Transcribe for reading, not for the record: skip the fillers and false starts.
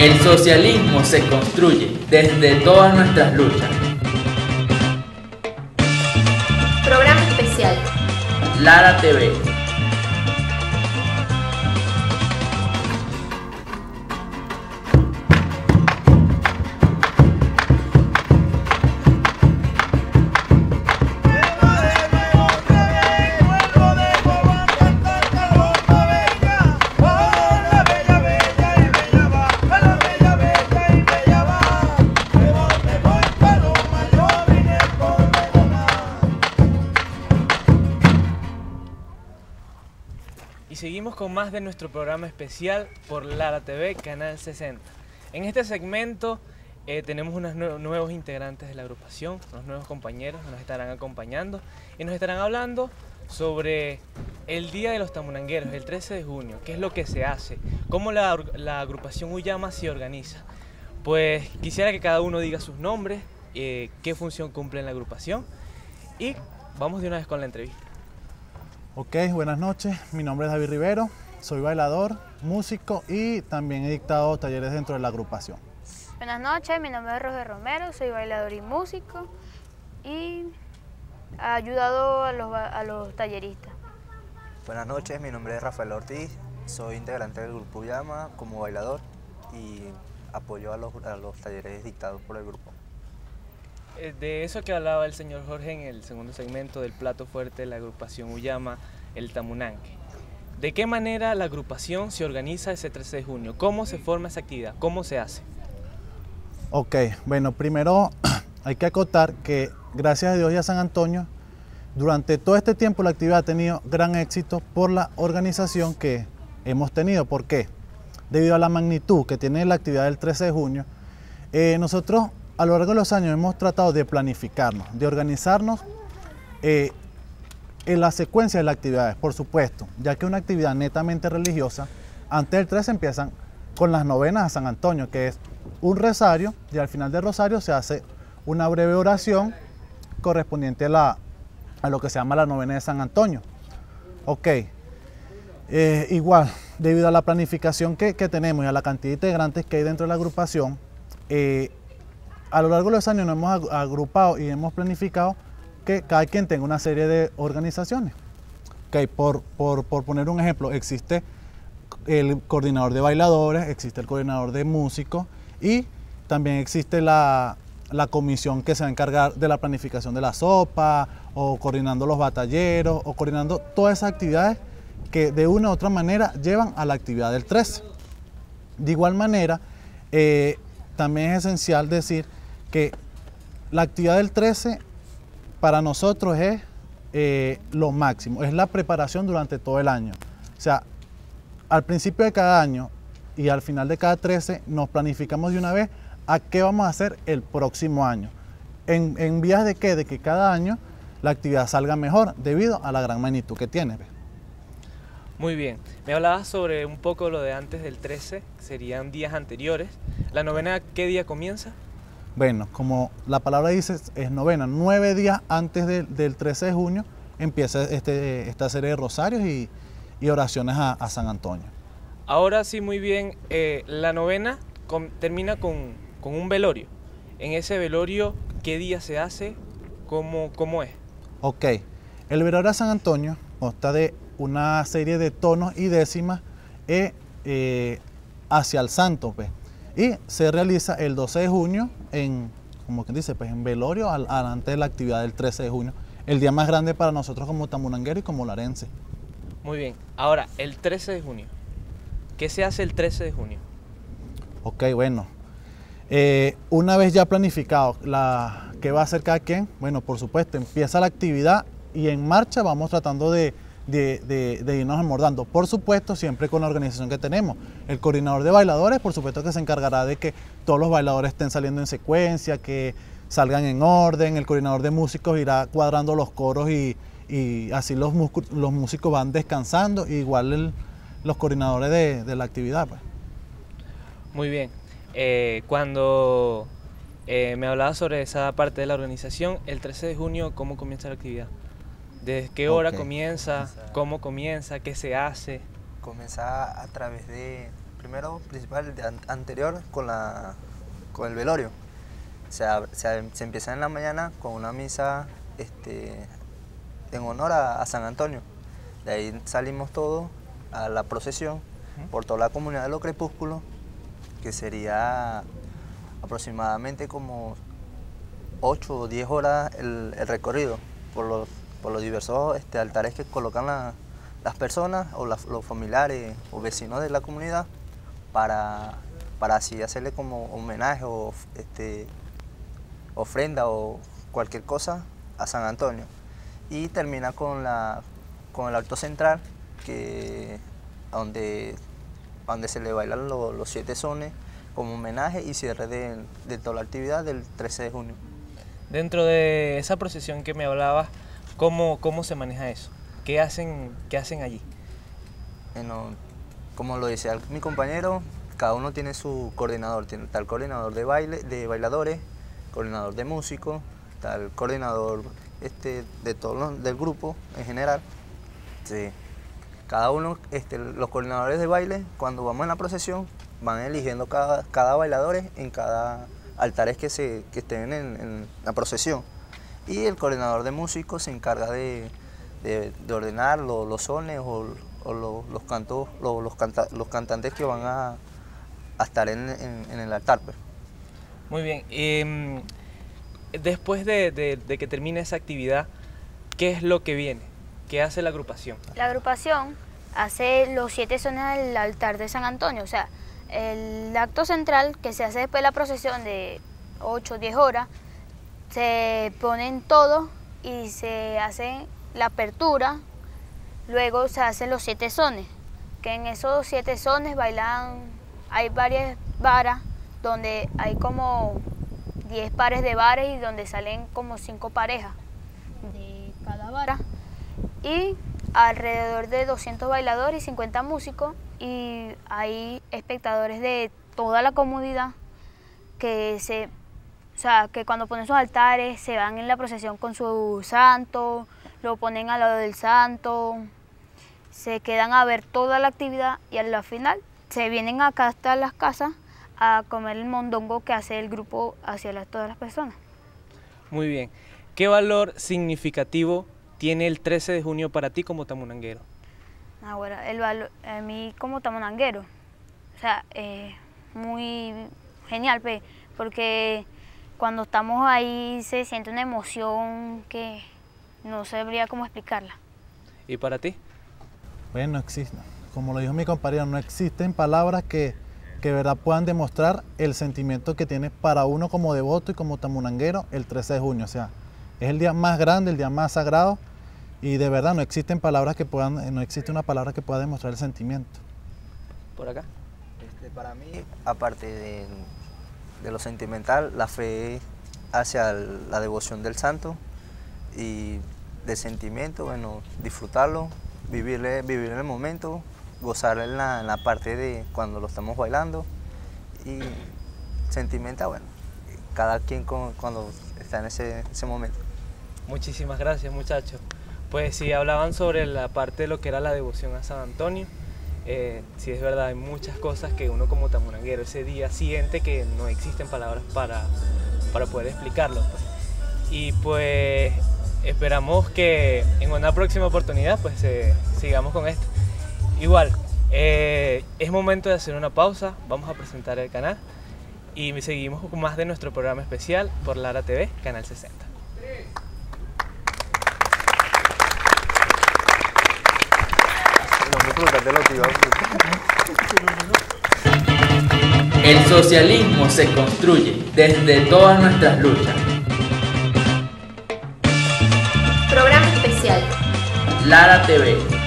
El socialismo se construye desde todas nuestras luchas. Programa especial. Lara TV. Seguimos con más de nuestro programa especial por Lara TV, Canal 60. En este segmento tenemos unos nuevos integrantes de la agrupación, unos nuevos compañeros que nos estarán acompañando y nos estarán hablando sobre el Día de los Tamunangueros, el 13 de junio, qué es lo que se hace, cómo la agrupación Uyama se organiza. Pues quisiera que cada uno diga sus nombres, qué función cumple en la agrupación y vamos de una vez con la entrevista. Ok, buenas noches, mi nombre es David Rivero, soy bailador, músico y también he dictado talleres dentro de la agrupación. Buenas noches, mi nombre es Roger Romero, soy bailador y músico y he ayudado a los talleristas. Buenas noches, mi nombre es Rafael Ortiz, soy integrante del grupo Uyama como bailador y apoyo a los talleres dictados por el grupo. De eso que hablaba el señor Jorge en el segundo segmento del plato fuerte de la agrupación Uyama, el Tamunanque. ¿De qué manera la agrupación se organiza ese 13 de junio? ¿Cómo se forma esa actividad? ¿Cómo se hace? Ok, bueno, primero hay que acotar que gracias a Dios y a San Antonio, durante todo este tiempo la actividad ha tenido gran éxito por la organización que hemos tenido. ¿Por qué? Debido a la magnitud que tiene la actividad del 13 de junio, nosotros a lo largo de los años hemos tratado de planificarnos, de organizarnos en la secuencia de las actividades, por supuesto, ya que una actividad netamente religiosa, antes del 13 empiezan con las novenas a San Antonio, que es un rosario, y al final del rosario se hace una breve oración correspondiente a lo que se llama la novena de San Antonio. Ok, igual, debido a la planificación que tenemos y a la cantidad de integrantes que hay dentro de la agrupación, a lo largo de los años nos hemos agrupado y hemos planificado que cada quien tenga una serie de organizaciones. Okay, por poner un ejemplo, existe el coordinador de bailadores, existe el coordinador de músicos y también existe la comisión que se va a encargar de la planificación de la sopa o coordinando los batalleros o coordinando todas esas actividades que de una u otra manera llevan a la actividad del 13. De igual manera, también es esencial decir que la actividad del 13 para nosotros es lo máximo, es la preparación durante todo el año. O sea, al principio de cada año y al final de cada 13 nos planificamos de una vez a qué vamos a hacer el próximo año. ¿En vías de qué? De que cada año la actividad salga mejor debido a la gran magnitud que tiene. Muy bien, me hablabas sobre un poco lo de antes del 13, serían días anteriores. ¿La novena qué día comienza? Bueno, como la palabra dice, es novena. 9 días antes del 13 de junio empieza esta serie de rosarios y oraciones a San Antonio. Ahora sí, muy bien. La novena termina con un velorio. En ese velorio, ¿qué día se hace? ¿Cómo es? Ok, el velorio a San Antonio consta de una serie de tonos y décimas hacia el santo, pues. Y se realiza el 12 de junio, como quien dice, pues en velorio, antes de la actividad del 13 de junio. El día más grande para nosotros como tamunangueros y como larenses. Muy bien. Ahora, el 13 de junio. ¿Qué se hace el 13 de junio? Ok, bueno. Una vez ya planificado qué va a hacer cada quien, bueno, por supuesto, empieza la actividad y en marcha vamos tratando de irnos amordando, por supuesto siempre con la organización que tenemos. El coordinador de bailadores, por supuesto que se encargará de que todos los bailadores estén saliendo en secuencia, que salgan en orden. El coordinador de músicos irá cuadrando los coros y así los músicos van descansando, y igual los coordinadores de la actividad, pues. Muy bien, cuando me hablabas sobre esa parte de la organización, el 13 de junio, ¿cómo comienza la actividad? ¿Desde qué hora comienza? ¿Cómo comienza? ¿Qué se hace? Comienza a través de primero, principal, de anterior con el velorio. Se empieza en la mañana con una misa en honor a San Antonio. De ahí salimos todos a la procesión por toda la comunidad de Lo Crepúsculo, que sería aproximadamente como 8 o 10 horas el recorrido por los diversos altares que colocan las personas o los familiares o vecinos de la comunidad para así hacerle como homenaje o ofrenda o cualquier cosa a San Antonio. Y termina con el acto central, que donde se le bailan los 7 sones como homenaje y cierre de toda la actividad del 13 de junio. Dentro de esa procesión que me hablabas, ¿cómo se maneja eso? ¿Qué hacen allí? Bueno, como lo dice mi compañero, cada uno tiene su coordinador. Está el coordinador de baile, de bailadores, coordinador de músicos, está el coordinador de todos del grupo en general. Sí. Cada uno, los coordinadores de baile, cuando vamos en la procesión, van eligiendo cada bailador en cada altares que estén en la procesión. Y el coordinador de músicos se encarga de ordenar los sones o los cantos, los cantantes que van a estar en el altar. Pues. Muy bien. Después de que termine esa actividad, ¿qué es lo que viene? ¿Qué hace la agrupación? La agrupación hace los 7 sones al altar de San Antonio. O sea, el acto central que se hace después de la procesión de 8 o 10 horas, se ponen todos y se hace la apertura. Luego se hacen los 7 sones, que en esos 7 sones bailan, hay varias varas, donde hay como 10 pares de varas y donde salen como 5 parejas de cada vara. Y alrededor de 200 bailadores y 50 músicos, y hay espectadores de toda la comunidad que cuando ponen sus altares se van en la procesión con su santo, lo ponen al lado del santo, se quedan a ver toda la actividad y al final se vienen acá hasta las casas a comer el mondongo que hace el grupo hacia todas las personas. Muy bien. ¿Qué valor significativo tiene el 13 de junio para ti como tamunanguero? Ahora, el valor a mí como tamunanguero, o sea, muy genial, porque cuando estamos ahí se siente una emoción que no sabría cómo explicarla. ¿Y para ti? Bueno, existe, como lo dijo mi compañero, no existen palabras que verdad puedan demostrar el sentimiento que tiene para uno como devoto y como tamunanguero el 13 de junio. O sea, es el día más grande, el día más sagrado, y de verdad no existen palabras que puedan, no existe una palabra que pueda demostrar el sentimiento. Por acá. Para mí, aparte de lo sentimental, la fe hacia la devoción del santo y del sentimiento, bueno, disfrutarlo, vivir el momento, gozar en la parte de cuando lo estamos bailando, y sentimental, bueno, cada quien cuando está en ese momento. Muchísimas gracias, muchachos. Pues sí, hablaban sobre la parte de lo que era la devoción a San Antonio. Sí, es verdad, hay muchas cosas que uno como tamunanguero ese día siente que no existen palabras para poder explicarlo. Pues. Y pues esperamos que en una próxima oportunidad pues sigamos con esto. Igual, es momento de hacer una pausa, vamos a presentar el canal y seguimos con más de nuestro programa especial por Lara TV, Canal 60. El socialismo se construye desde todas nuestras luchas. Programa especial Lara TV.